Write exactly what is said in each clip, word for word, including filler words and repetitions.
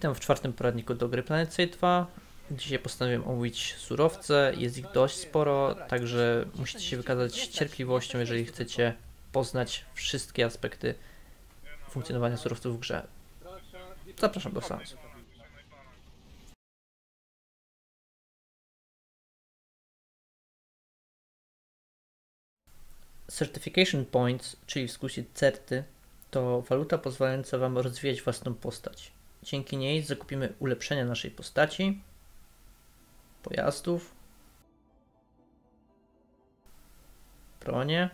Witam w czwartym poradniku do gry Planetside dwa. Dzisiaj postanowiłem omówić surowce, jest ich dość sporo, także musicie się wykazać cierpliwością, jeżeli chcecie poznać wszystkie aspekty funkcjonowania surowców w grze. Zapraszam do seansu. Certification Points, czyli w skrócie certy, to waluta pozwalająca Wam rozwijać własną postać. Dzięki niej zakupimy ulepszenia naszej postaci, pojazdów, bronie,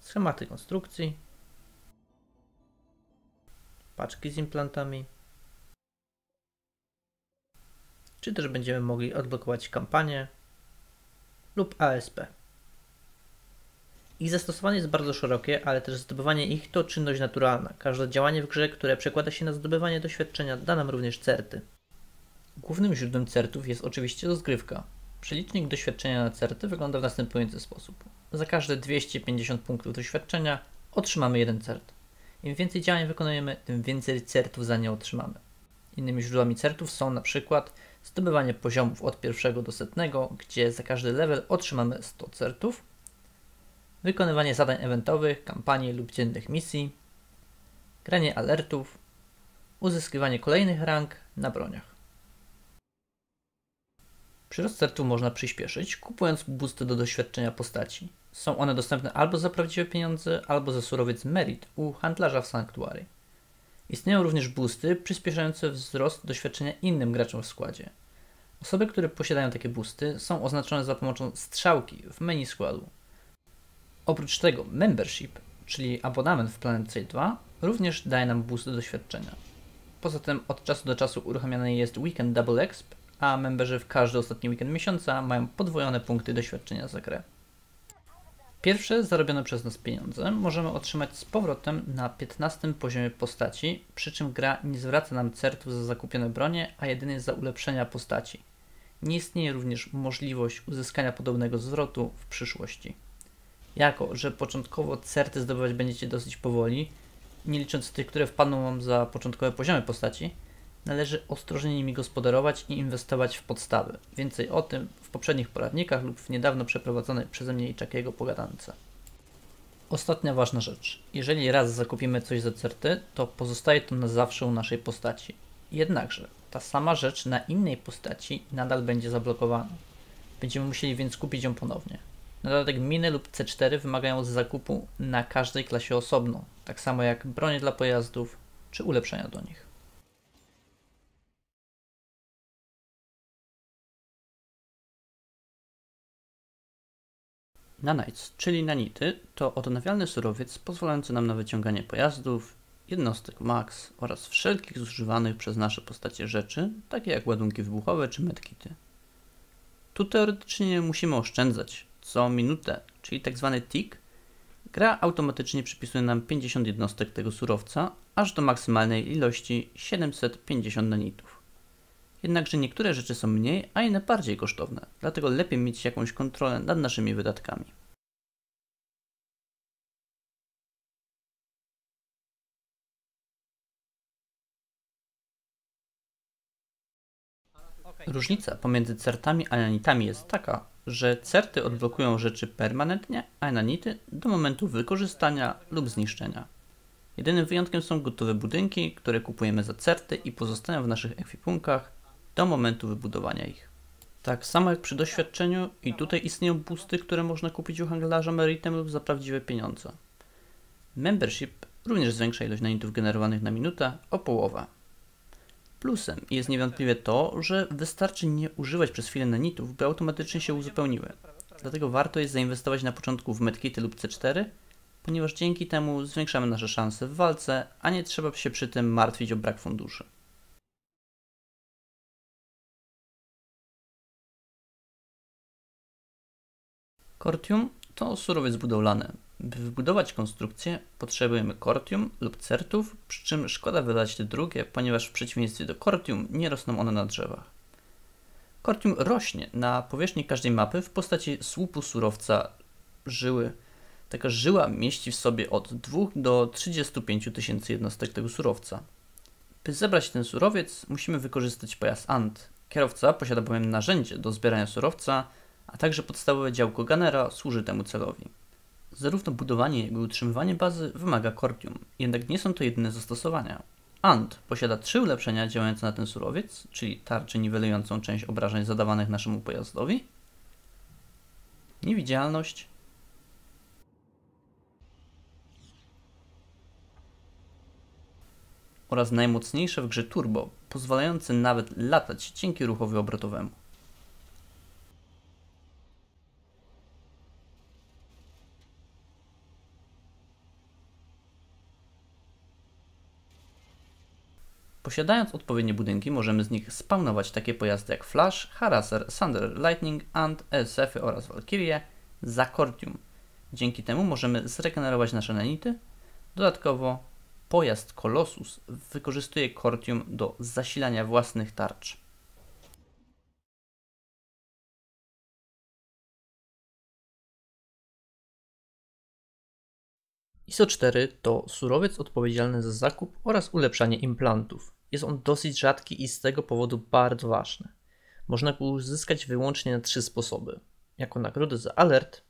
schematy konstrukcji, paczki z implantami, czy też będziemy mogli odblokować kampanię lub A S P. Ich zastosowanie jest bardzo szerokie, ale też zdobywanie ich to czynność naturalna. Każde działanie w grze, które przekłada się na zdobywanie doświadczenia, da nam również certy. Głównym źródłem certów jest oczywiście rozgrywka. Przelicznik doświadczenia na certy wygląda w następujący sposób. Za każde dwieście pięćdziesiąt punktów doświadczenia otrzymamy jeden cert. Im więcej działań wykonujemy, tym więcej certów za nie otrzymamy. Innymi źródłami certów są na przykład zdobywanie poziomów od pierwszego do setnego, gdzie za każdy level otrzymamy sto certów, wykonywanie zadań eventowych, kampanii lub dziennych misji, granie alertów, uzyskiwanie kolejnych rank na broniach. Przyrost certów można przyspieszyć, kupując boosty do doświadczenia postaci. Są one dostępne albo za prawdziwe pieniądze, albo za surowiec Merit u handlarza w Sanktuary. Istnieją również boosty przyspieszające wzrost doświadczenia innym graczom w składzie. Osoby, które posiadają takie boosty, są oznaczone za pomocą strzałki w menu składu. Oprócz tego membership, czyli abonament w Planetside dwa, również daje nam boost do doświadczenia. Poza tym od czasu do czasu uruchamiany jest Weekend Double Exp, a memberzy w każdy ostatni weekend miesiąca mają podwojone punkty doświadczenia za grę. Pierwsze zarobione przez nas pieniądze możemy otrzymać z powrotem na piętnastym poziomie postaci, przy czym gra nie zwraca nam certów za zakupione bronie, a jedynie za ulepszenia postaci. Nie istnieje również możliwość uzyskania podobnego zwrotu w przyszłości. Jako że początkowo certy zdobywać będziecie dosyć powoli, nie licząc tych, które wpadną Wam za początkowe poziomy postaci, należy ostrożnie nimi gospodarować i inwestować w podstawy. Więcej o tym w poprzednich poradnikach lub w niedawno przeprowadzonej przeze mnie i Czakiego pogadance. Ostatnia ważna rzecz. Jeżeli raz zakupimy coś za certy, to pozostaje to na zawsze u naszej postaci. Jednakże ta sama rzecz na innej postaci nadal będzie zablokowana. Będziemy musieli więc kupić ją ponownie. Na dodatek miny lub C cztery wymagają zakupu na każdej klasie osobno, tak samo jak bronie dla pojazdów czy ulepszenia do nich. Nanites, czyli nanity, to odnawialny surowiec pozwalający nam na wyciąganie pojazdów, jednostek max oraz wszelkich zużywanych przez nasze postacie rzeczy, takie jak ładunki wybuchowe czy medkity. Tu teoretycznie musimy oszczędzać. Co minutę, czyli tzw. tick, gra automatycznie przypisuje nam pięćdziesiąt jednostek tego surowca, aż do maksymalnej ilości siedemset pięćdziesiąt nanitów. Jednakże niektóre rzeczy są mniej, a inne bardziej kosztowne, dlatego lepiej mieć jakąś kontrolę nad naszymi wydatkami. Różnica pomiędzy certami a nanitami jest taka, że certy odblokują rzeczy permanentnie, a nanity do momentu wykorzystania lub zniszczenia. Jedynym wyjątkiem są gotowe budynki, które kupujemy za certy i pozostają w naszych ekwipunkach do momentu wybudowania ich. Tak samo jak przy doświadczeniu i tutaj istnieją boosty, które można kupić u handlarza meritem lub za prawdziwe pieniądze. Membership również zwiększa ilość nanitów generowanych na minutę o połowę. Plusem jest niewątpliwie to, że wystarczy nie używać przez chwilę nanitów, by automatycznie się uzupełniły. Dlatego warto jest zainwestować na początku w medkity lub C cztery, ponieważ dzięki temu zwiększamy nasze szanse w walce, a nie trzeba się przy tym martwić o brak funduszy. Cortium to surowiec budowlany. By wybudować konstrukcję, potrzebujemy Cortium lub certów, przy czym szkoda wydać te drugie, ponieważ w przeciwieństwie do Cortium nie rosną one na drzewach. Cortium rośnie na powierzchni każdej mapy w postaci słupu surowca żyły. Taka żyła mieści w sobie od dwóch do trzydziestu pięciu tysięcy jednostek tego surowca. By zebrać ten surowiec, musimy wykorzystać pojazd A N T. Kierowca posiada bowiem narzędzie do zbierania surowca, a także podstawowe działko Gunnera służy temu celowi. Zarówno budowanie, jak i utrzymywanie bazy wymaga Cortium, jednak nie są to jedyne zastosowania. A N T posiada trzy ulepszenia działające na ten surowiec, czyli tarczę niwelującą część obrażeń zadawanych naszemu pojazdowi, niewidzialność oraz najmocniejsze w grze turbo, pozwalające nawet latać dzięki ruchowi obrotowemu. Posiadając odpowiednie budynki, możemy z nich spawnować takie pojazdy jak Flash, Harasser, Thunder, Lightning, A N T, E S Efy oraz Valkyrie za Cortium. Dzięki temu możemy zregenerować nasze nanity. Dodatkowo pojazd Colossus wykorzystuje Cortium do zasilania własnych tarcz. I S O cztery to surowiec odpowiedzialny za zakup oraz ulepszanie implantów. Jest on dosyć rzadki i z tego powodu bardzo ważny. Można go uzyskać wyłącznie na trzy sposoby. Jako nagrodę za alert,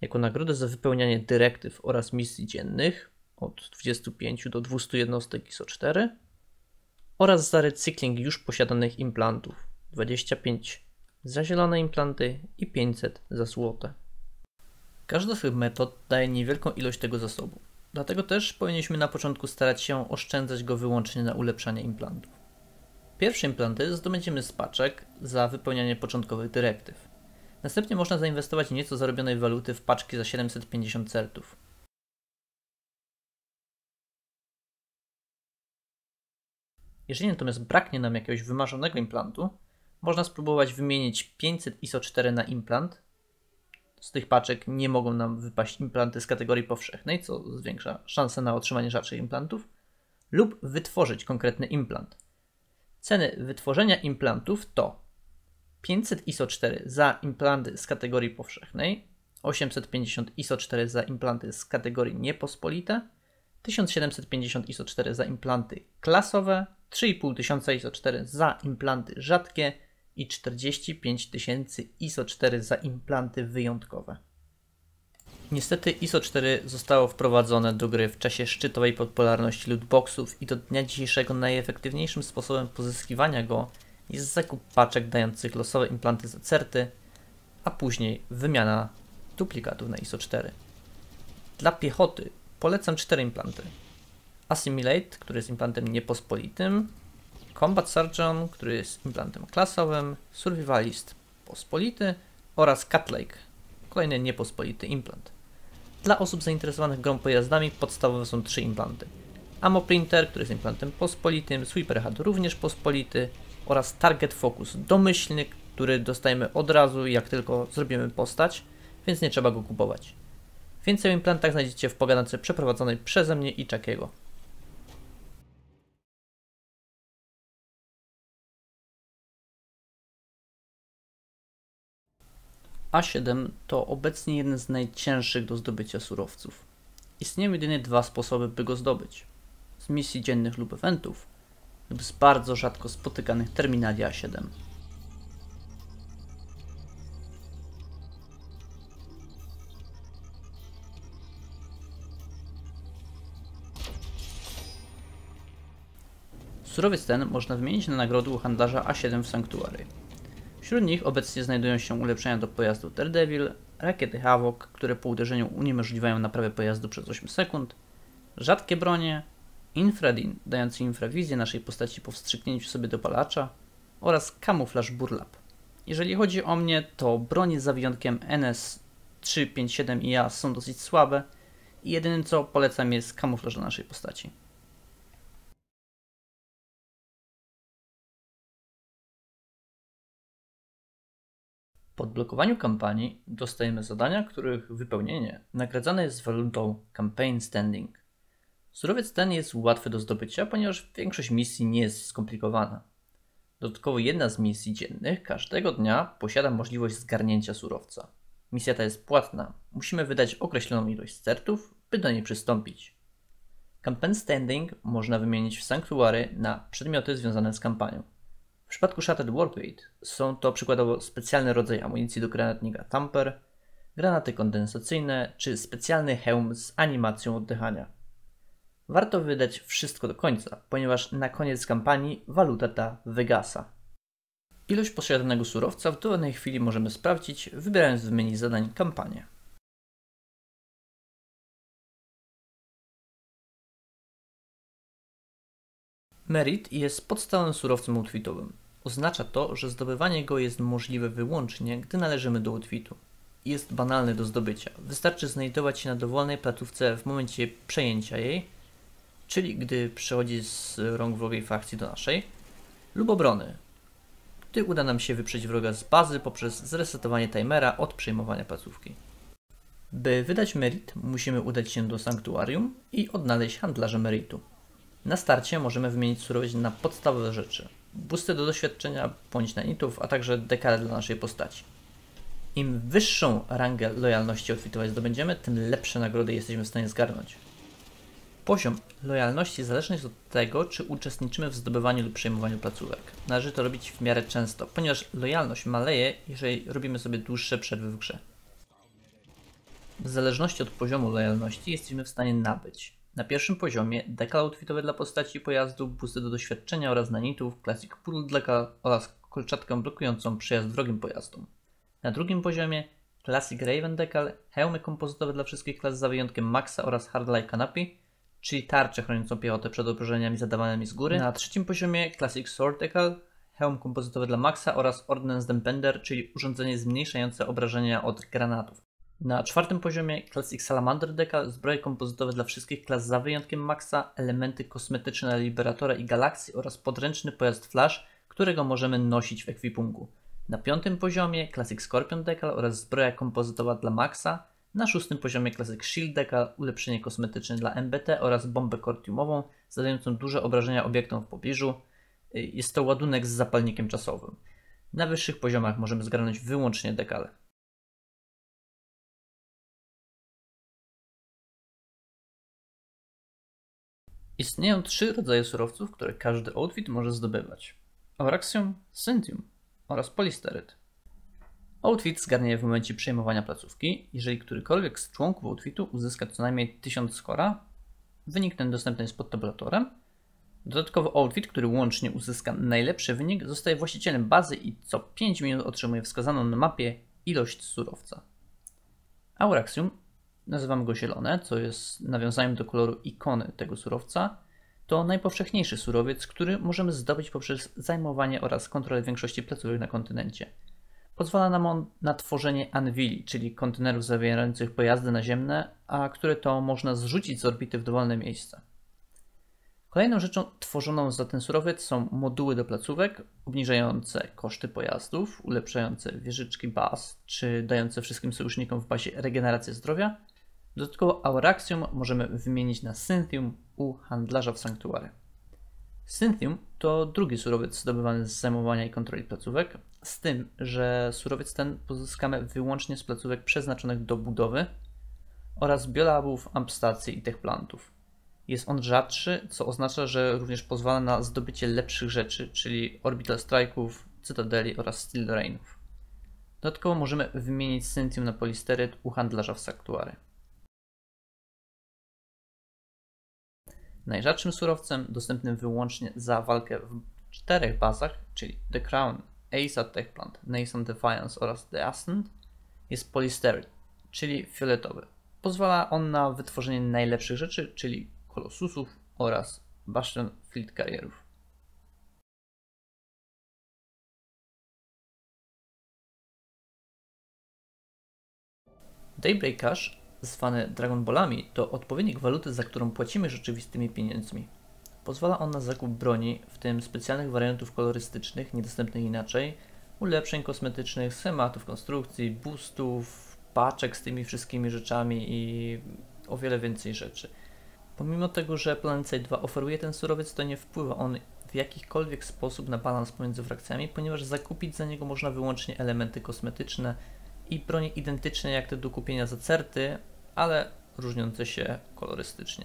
jako nagrodę za wypełnianie dyrektyw oraz misji dziennych od dwudziestu pięciu do dwustu jednostek I S O cztery oraz za recykling już posiadanych implantów, dwadzieścia pięć za zielone implanty i pięćset za złote. Każda z tych metod daje niewielką ilość tego zasobu, dlatego też powinniśmy na początku starać się oszczędzać go wyłącznie na ulepszanie implantów. Pierwsze implanty zdobędziemy z paczek za wypełnianie początkowych dyrektyw. Następnie można zainwestować nieco zarobionej waluty w paczki za siedemset pięćdziesiąt certów. Jeżeli natomiast braknie nam jakiegoś wymarzonego implantu, można spróbować wymienić pięćset I S O cztery na implant. Z tych paczek nie mogą nam wypaść implanty z kategorii powszechnej, co zwiększa szanse na otrzymanie rzadszych implantów, lub wytworzyć konkretny implant. Ceny wytworzenia implantów to pięćset I S O cztery za implanty z kategorii powszechnej, osiemset pięćdziesiąt I S O cztery za implanty z kategorii niepospolite, tysiąc siedemset pięćdziesiąt I S O cztery za implanty klasowe, trzy i pół tysiąca I S O cztery za implanty rzadkie i czterdzieści pięć tysięcy I S O cztery za implanty wyjątkowe. Niestety I S O cztery zostało wprowadzone do gry w czasie szczytowej popularności lootboxów i do dnia dzisiejszego najefektywniejszym sposobem pozyskiwania go jest zakup paczek dających losowe implanty za certy, a później wymiana duplikatów na I S O cztery. Dla piechoty polecam cztery implanty. Assimilate, który jest implantem niepospolitym, Combat Surgeon, który jest implantem klasowym, Survivalist pospolity oraz Cutlake, kolejny niepospolity implant. Dla osób zainteresowanych grą pojazdami podstawowe są trzy implanty. Ammo printer, który jest implantem pospolitym, Sweeper Hat również pospolity oraz Target Focus domyślny, który dostajemy od razu jak tylko zrobimy postać, więc nie trzeba go kupować. Więcej o implantach znajdziecie w pogadance przeprowadzonej przeze mnie i Czakiego. A siedem to obecnie jeden z najcięższych do zdobycia surowców. Istnieją jedynie dwa sposoby, by go zdobyć. Z misji dziennych lub eventów lub z bardzo rzadko spotykanych terminali A siedem. Surowiec ten można wymienić na nagrody u handlarza A siedem w Sanktuary. Wśród nich obecnie znajdują się ulepszenia do pojazdu Daredevil, rakiety Havok, które po uderzeniu uniemożliwiają naprawę pojazdu przez osiem sekund, rzadkie bronie, infradin, dający infrawizję naszej postaci po wstrzyknięciu sobie dopalacza oraz kamuflaż burlap. Jeżeli chodzi o mnie, to bronie za wyjątkiem N S trzysta pięćdziesiąt siedem i A są dosyć słabe i jedynym co polecam jest kamuflaż dla naszej postaci. Po odblokowaniu kampanii dostajemy zadania, których wypełnienie nagradzane jest walutą Campaign Standing. Surowiec ten jest łatwy do zdobycia, ponieważ większość misji nie jest skomplikowana. Dodatkowo jedna z misji dziennych każdego dnia posiada możliwość zgarnięcia surowca. Misja ta jest płatna, musimy wydać określoną ilość certów, by do niej przystąpić. Campaign Standing można wymienić w sanktuary na przedmioty związane z kampanią. W przypadku Shattered Warpate są to przykładowo specjalny rodzaj amunicji do granatnika tamper, granaty kondensacyjne czy specjalny hełm z animacją oddychania. Warto wydać wszystko do końca, ponieważ na koniec kampanii waluta ta wygasa. Ilość posiadanego surowca w danej chwili możemy sprawdzić, wybierając w menu zadań kampanię. Merit jest podstawowym surowcem outfitowym. Oznacza to, że zdobywanie go jest możliwe wyłącznie, gdy należymy do outfitu. Jest banalny do zdobycia. Wystarczy znajdować się na dowolnej placówce w momencie przejęcia jej, czyli gdy przechodzi z rąk wrogiej fakcji do naszej, lub obrony, gdy uda nam się wyprzeć wroga z bazy poprzez zresetowanie timera od przejmowania placówki. By wydać merit, musimy udać się do sanktuarium i odnaleźć handlarza meritu. Na starcie możemy wymienić surowiec na podstawowe rzeczy, busty do doświadczenia bądź nanitów, a także dekadę dla naszej postaci. Im wyższą rangę lojalności outfitowej zdobędziemy, tym lepsze nagrody jesteśmy w stanie zgarnąć. Poziom lojalności zależny jest od tego, czy uczestniczymy w zdobywaniu lub przejmowaniu placówek. Należy to robić w miarę często, ponieważ lojalność maleje, jeżeli robimy sobie dłuższe przerwy w grze. W zależności od poziomu lojalności jesteśmy w stanie nabyć. Na pierwszym poziomie dekal outfitowy dla postaci i pojazdu, busty do doświadczenia oraz nanitów, klasik pudlaka oraz kolczatkę blokującą przejazd wrogim pojazdom. Na drugim poziomie Classic Raven Decal, hełmy kompozytowe dla wszystkich klas za wyjątkiem Maxa oraz Hardline Canopy, czyli tarczę chroniącą piechotę przed obrażeniami zadawanymi z góry. Na trzecim poziomie Classic Sword Decal, hełm kompozytowy dla Maxa oraz Ordnance Depender, czyli urządzenie zmniejszające obrażenia od granatów. Na czwartym poziomie Classic Salamander Decal, zbroje kompozytowe dla wszystkich klas za wyjątkiem Maxa, elementy kosmetyczne Liberatora i Galaxy oraz podręczny pojazd Flash, którego możemy nosić w ekwipunku. Na piątym poziomie Classic Scorpion Decal oraz zbroja kompozytowa dla Maxa. Na szóstym poziomie Classic Shield Decal, ulepszenie kosmetyczne dla M B T oraz bombę kortiumową zadającą duże obrażenia obiektom w pobliżu. Jest to ładunek z zapalnikiem czasowym. Na wyższych poziomach możemy zgarnąć wyłącznie dekale. Istnieją trzy rodzaje surowców, które każdy outfit może zdobywać. Auraxium, Synthium oraz Polistyrette. Outfit zgarnie w momencie przejmowania placówki, jeżeli którykolwiek z członków outfitu uzyska co najmniej tysiąc skora. Wynik ten dostępny jest pod tabulatorem. Dodatkowo outfit, który łącznie uzyska najlepszy wynik, zostaje właścicielem bazy i co pięć minut otrzymuje wskazaną na mapie ilość surowca. Auraxium, nazywamy go zielone, co jest nawiązaniem do koloru ikony tego surowca, to najpowszechniejszy surowiec, który możemy zdobyć poprzez zajmowanie oraz kontrolę większości placówek na kontynencie. Pozwala nam on na tworzenie anwili, czyli kontenerów zawierających pojazdy naziemne, a które to można zrzucić z orbity w dowolne miejsce. Kolejną rzeczą tworzoną za ten surowiec są moduły do placówek, obniżające koszty pojazdów, ulepszające wieżyczki baz, czy dające wszystkim sojusznikom w bazie regenerację zdrowia. Dodatkowo Auraxium możemy wymienić na Synthium u handlarza w sanktuary. Synthium to drugi surowiec zdobywany z zajmowania i kontroli placówek, z tym, że surowiec ten pozyskamy wyłącznie z placówek przeznaczonych do budowy oraz biolabów, ampstacji i techplantów. Jest on rzadszy, co oznacza, że również pozwala na zdobycie lepszych rzeczy, czyli orbital strike'ów, cytadeli oraz steel rainów. Dodatkowo możemy wymienić Synthium na Polistyrette u handlarza w sanktuary. Najrzadszym surowcem, dostępnym wyłącznie za walkę w czterech bazach, czyli The Crown, A S A Techplant, Nathan Defiance oraz The Ascent, jest Polistyrette, czyli fioletowy. Pozwala on na wytworzenie najlepszych rzeczy, czyli Colossusów oraz Bastion Fleet Carrierów. Daybreak Cash, zwany Dragon Ballami, to odpowiednik waluty, za którą płacimy rzeczywistymi pieniędzmi. Pozwala on na zakup broni, w tym specjalnych wariantów kolorystycznych, niedostępnych inaczej, ulepszeń kosmetycznych, schematów konstrukcji, boostów, paczek z tymi wszystkimi rzeczami i o wiele więcej rzeczy. Pomimo tego, że Planetside dwa oferuje ten surowiec, to nie wpływa on w jakikolwiek sposób na balans pomiędzy frakcjami, ponieważ zakupić za niego można wyłącznie elementy kosmetyczne i broni identyczne jak te do kupienia za certy, ale różniące się kolorystycznie.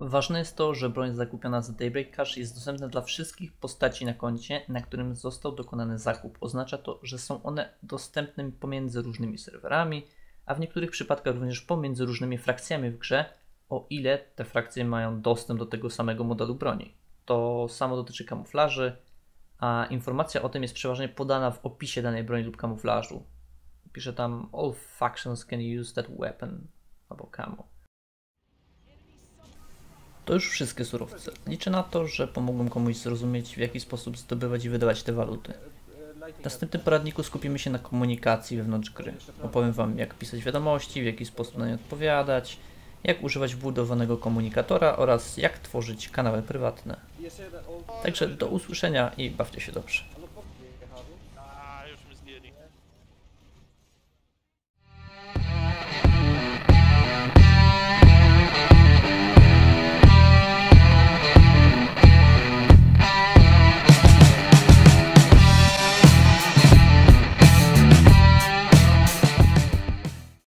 Ważne jest to, że broń zakupiona za Daybreak Cash jest dostępna dla wszystkich postaci na koncie, na którym został dokonany zakup. Oznacza to, że są one dostępne pomiędzy różnymi serwerami, a w niektórych przypadkach również pomiędzy różnymi frakcjami w grze, o ile te frakcje mają dostęp do tego samego modelu broni. To samo dotyczy kamuflaży, a informacja o tym jest przeważnie podana w opisie danej broni lub kamuflażu. Pisze tam all factions can use that weapon albo camo. To już wszystkie surowce. Liczę na to, że pomogłem komuś zrozumieć, w jaki sposób zdobywać i wydawać te waluty. W następnym poradniku skupimy się na komunikacji wewnątrz gry. Opowiem Wam, jak pisać wiadomości, w jaki sposób na nie odpowiadać, jak używać wbudowanego komunikatora oraz jak tworzyć kanały prywatne. Także do usłyszenia i bawcie się dobrze.